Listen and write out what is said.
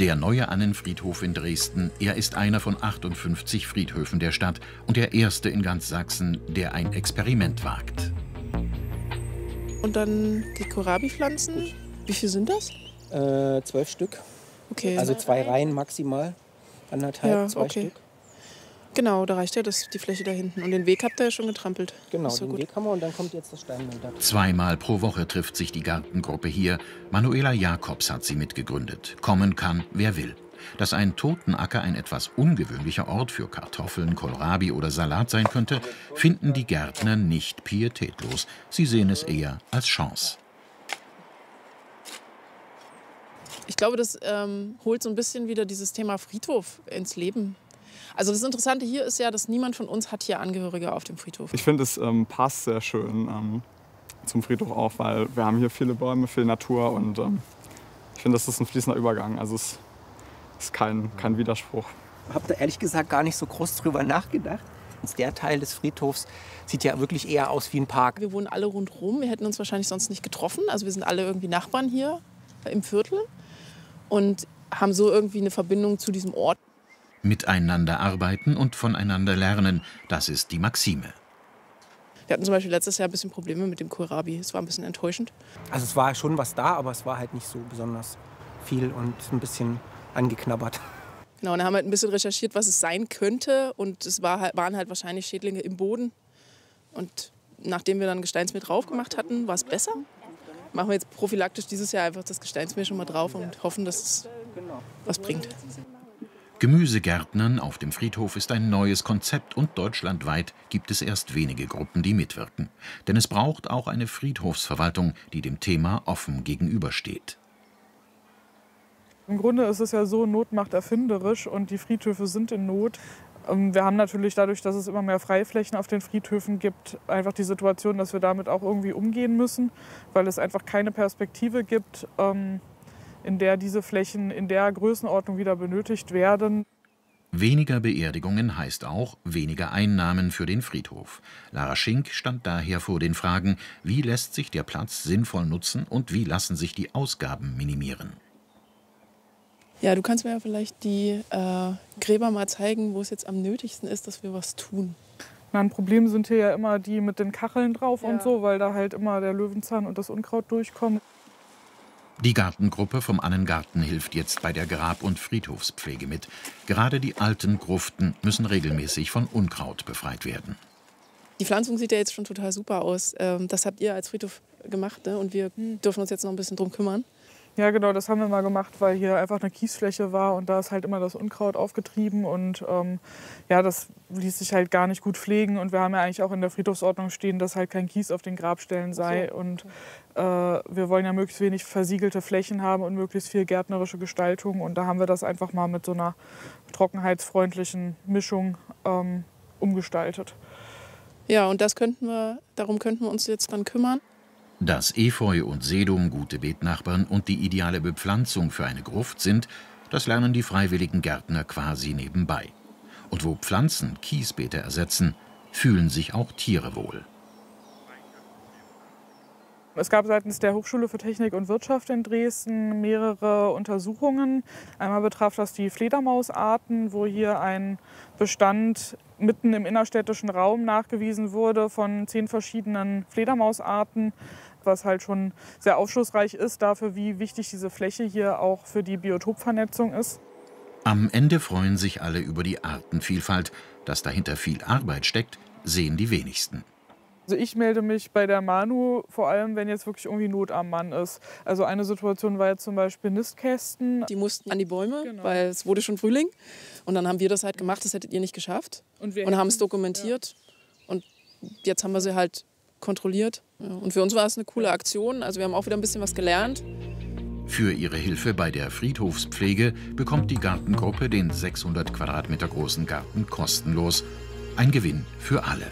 Der neue Annenfriedhof in Dresden, er ist einer von 58 Friedhöfen der Stadt und der erste in ganz Sachsen, der ein Experiment wagt. Und dann die Kohlrabi-Pflanzen. Wie viel sind das? 12 Stück. Okay. Also 2 Reihen maximal. Anderthalb, ja, 2 okay. Stück. Genau, da reicht ja die Fläche da hinten. Und den Weg habt ihr ja schon getrampelt. Genau, den Weg haben wir und dann kommt jetzt das Steinmünder. Zweimal pro Woche trifft sich die Gartengruppe hier. Manuela Jacobs hat sie mitgegründet. Kommen kann, wer will. Dass ein Totenacker ein etwas ungewöhnlicher Ort für Kartoffeln, Kohlrabi oder Salat sein könnte, finden die Gärtner nicht pietätlos. Sie sehen es eher als Chance. Ich glaube, das holt so ein bisschen wieder dieses Thema Friedhof ins Leben. Also das Interessante hier ist ja, dass niemand von uns hat hier Angehörige auf dem Friedhof. Ich finde, es passt sehr schön zum Friedhof auch, weil wir haben hier viele Bäume, viel Natur und ich finde, das ist ein fließender Übergang. Also es ist kein Widerspruch. Ich habe da ehrlich gesagt gar nicht so groß drüber nachgedacht. Der Teil des Friedhofs sieht ja wirklich eher aus wie ein Park. Wir wohnen alle rundherum, wir hätten uns wahrscheinlich sonst nicht getroffen. Also wir sind alle irgendwie Nachbarn hier im Viertel und haben so irgendwie eine Verbindung zu diesem Ort. Miteinander arbeiten und voneinander lernen, das ist die Maxime. Wir hatten zum Beispiel letztes Jahr ein bisschen Probleme mit dem Kohlrabi. Es war ein bisschen enttäuschend. Also es war schon was da, aber es war halt nicht so besonders viel und ein bisschen angeknabbert. Genau, und dann haben wir halt ein bisschen recherchiert, was es sein könnte. Und es waren halt wahrscheinlich Schädlinge im Boden. Und nachdem wir dann Gesteinsmehl drauf gemacht hatten, war es besser. Machen wir jetzt prophylaktisch dieses Jahr einfach das Gesteinsmehl schon mal drauf und hoffen, dass es was bringt. Gemüsegärtnern auf dem Friedhof ist ein neues Konzept und deutschlandweit gibt es erst wenige Gruppen, die mitwirken. Denn es braucht auch eine Friedhofsverwaltung, die dem Thema offen gegenübersteht. Im Grunde ist es ja so, Not macht erfinderisch und die Friedhöfe sind in Not. Wir haben natürlich dadurch, dass es immer mehr Freiflächen auf den Friedhöfen gibt, einfach die Situation, dass wir damit auch irgendwie umgehen müssen, weil es einfach keine Perspektive gibt, in der diese Flächen in der Größenordnung wieder benötigt werden. Weniger Beerdigungen heißt auch weniger Einnahmen für den Friedhof. Lara Schink stand daher vor den Fragen, wie lässt sich der Platz sinnvoll nutzen und wie lassen sich die Ausgaben minimieren? Ja, du kannst mir ja vielleicht die Gräber mal zeigen, wo es jetzt am nötigsten ist, dass wir was tun. Na, ein Problem sind hier ja immer die mit den Kacheln drauf und so, weil da halt immer der Löwenzahn und das Unkraut durchkommen. Die Gartengruppe vom Annengarten hilft jetzt bei der Grab- und Friedhofspflege mit. Gerade die alten Gruften müssen regelmäßig von Unkraut befreit werden. Die Pflanzung sieht ja jetzt schon total super aus. Das habt ihr als Friedhof gemacht, ne? Und wir dürfen uns jetzt noch ein bisschen drum kümmern. Ja genau, das haben wir mal gemacht, weil hier einfach eine Kiesfläche war und da ist halt immer das Unkraut aufgetrieben und ja, das ließ sich halt gar nicht gut pflegen und wir haben ja eigentlich auch in der Friedhofsordnung stehen, dass halt kein Kies auf den Grabstellen sei und wir wollen ja möglichst wenig versiegelte Flächen haben und möglichst viel gärtnerische Gestaltung und da haben wir das einfach mal mit so einer trockenheitsfreundlichen Mischung umgestaltet. Ja und darum könnten wir uns jetzt dann kümmern. Dass Efeu und Sedum gute Beetnachbarn und die ideale Bepflanzung für eine Gruft sind, das lernen die freiwilligen Gärtner quasi nebenbei. Und wo Pflanzen Kiesbeete ersetzen, fühlen sich auch Tiere wohl. Es gab seitens der Hochschule für Technik und Wirtschaft in Dresden mehrere Untersuchungen. Einmal betraf das die Fledermausarten, wo hier ein Bestand mitten im innerstädtischen Raum nachgewiesen wurde von 10 verschiedenen Fledermausarten, was halt schon sehr aufschlussreich ist dafür, wie wichtig diese Fläche hier auch für die Biotopvernetzung ist. Am Ende freuen sich alle über die Artenvielfalt. Dass dahinter viel Arbeit steckt, sehen die wenigsten. Also ich melde mich bei der Manu, vor allem wenn jetzt wirklich irgendwie Not am Mann ist. Also eine Situation war jetzt zum Beispiel Nistkästen. Die mussten an die Bäume, genau, weil es wurde schon Frühling. Und dann haben wir das halt gemacht, das hättet ihr nicht geschafft. Und haben es dokumentiert. Ja. Und jetzt haben wir sie halt kontrolliert. Ja. Und für uns war es eine coole Aktion, also wir haben auch wieder ein bisschen was gelernt. Für ihre Hilfe bei der Friedhofspflege bekommt die Gartengruppe den 600 Quadratmeter großen Garten kostenlos. Ein Gewinn für alle.